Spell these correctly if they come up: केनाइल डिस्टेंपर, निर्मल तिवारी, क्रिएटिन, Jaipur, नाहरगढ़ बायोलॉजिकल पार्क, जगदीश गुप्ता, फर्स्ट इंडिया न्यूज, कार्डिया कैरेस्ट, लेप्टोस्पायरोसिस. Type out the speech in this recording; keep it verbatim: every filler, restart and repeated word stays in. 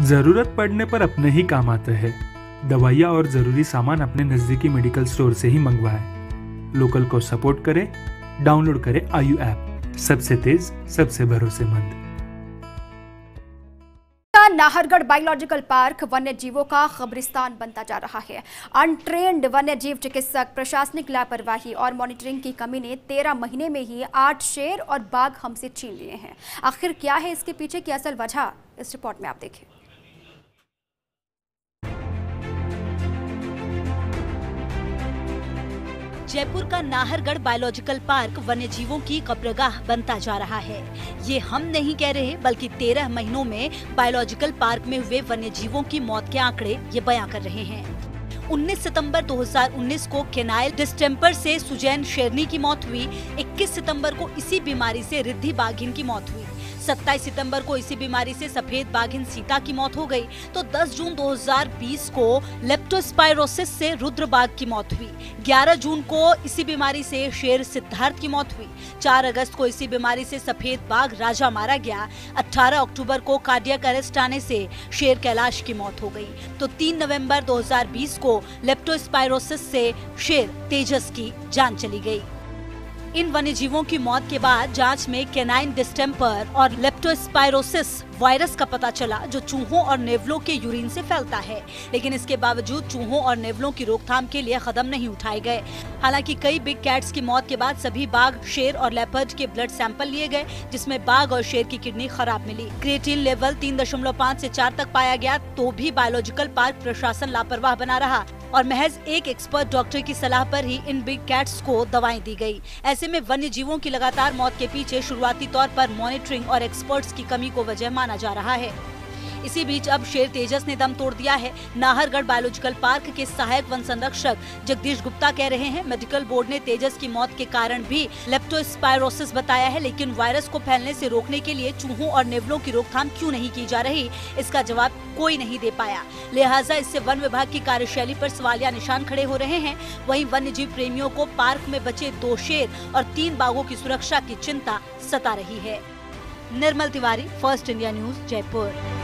ज़रूरत पड़ने पर अपने ही काम आते हैं। दवाइयाँ और ज़रूरी सामान अपने नज़दीकी मेडिकल स्टोर से ही मंगवाएं। लोकल को सपोर्ट करें, डाउनलोड करें आयु ऐप, सबसे तेज, सबसे भरोसेमंद। नाहरगढ़ बायोलॉजिकल पार्क वन्य जीवों का कब्रिस्तान बनता जा रहा है। अनट्रेंड वन्य जीव चिकित्सक, प्रशासनिक लापरवाही और मॉनिटरिंग की कमी ने तेरह महीने में ही आठ शेर और बाघ हमसे छीन लिए हैं। आखिर क्या है इसके पीछे की असल वजह, इस रिपोर्ट में आप देखें। जयपुर का नाहरगढ़ बायोलॉजिकल पार्क वन्य जीवों की कब्रगाह बनता जा रहा है। ये हम नहीं कह रहे, बल्कि तेरह महीनों में बायोलॉजिकल पार्क में हुए वन्य जीवों की मौत के आंकड़े ये बयां कर रहे हैं। उन्नीस सितंबर दो हज़ार उन्नीस को केनाइल डिस्टेंपर से सुजैन शेरनी की मौत हुई। इक्कीस सितंबर को इसी बीमारी से रिद्धि बाघिन की मौत हुई। सत्ताईस सितंबर को इसी बीमारी से सफेद बाघिन सीता की मौत हो गई। तो दस जून दो हज़ार बीस को लेप्टोस्पायरोसिस से रुद्र बाघ की मौत हुई। ग्यारह जून को इसी बीमारी से शेर सिद्धार्थ की मौत हुई। चार अगस्त को इसी बीमारी से सफेद बाघ राजा मारा गया। अठारह अक्टूबर को कार्डिया कैरेस्ट आने से शेर कैलाश की मौत हो गई। तो तीन नवंबर दो हज़ार बीस को लेप्टोस्पायरोसिस से शेर तेजस की जान चली गई। इन वन्य जीवों की मौत के बाद जांच में केनाइन डिस्टेंपर और लेप्टोस्पायरोसिस वायरस का पता चला, जो चूहों और नेवलों के यूरिन से फैलता है। लेकिन इसके बावजूद चूहों और नेवलों की रोकथाम के लिए कदम नहीं उठाए गए। हालांकि कई बिग कैट्स की मौत के बाद सभी बाघ, शेर और लेपर्ड के ब्लड सैंपल लिए गए, जिसमें बाघ और शेर की किडनी खराब मिली। क्रिएटिन लेवल तीन दशमलव पाँच से चार तक पाया गया। तो भी बायोलॉजिकल पार्क प्रशासन लापरवाह बना रहा और महज एक एक्सपर्ट डॉक्टर की सलाह पर ही इन बिग कैट्स को दवाएं दी गई। ऐसे में वन्य जीवों की लगातार मौत के पीछे शुरुआती तौर पर मॉनिटरिंग और एक्सपर्ट्स की कमी को वजह माना जा रहा है। इसी बीच अब शेर तेजस ने दम तोड़ दिया है। नाहरगढ़ बायोलॉजिकल पार्क के सहायक वन संरक्षक जगदीश गुप्ता कह रहे हैं, मेडिकल बोर्ड ने तेजस की मौत के कारण भी लेप्टोस्पायरोसिस बताया है, लेकिन वायरस को फैलने से रोकने के लिए चूहों और नेवलों की रोकथाम क्यों नहीं की जा रही, इसका जवाब कोई नहीं दे पाया। लिहाजा इससे वन विभाग की कार्यशैली पर सवालिया निशान खड़े हो रहे हैं। वहीं वन्य जीव प्रेमियों को पार्क में बचे दो शेर और तीन बाघों की सुरक्षा की चिंता सता रही है। निर्मल तिवारी, फर्स्ट इंडिया न्यूज, Jaipur.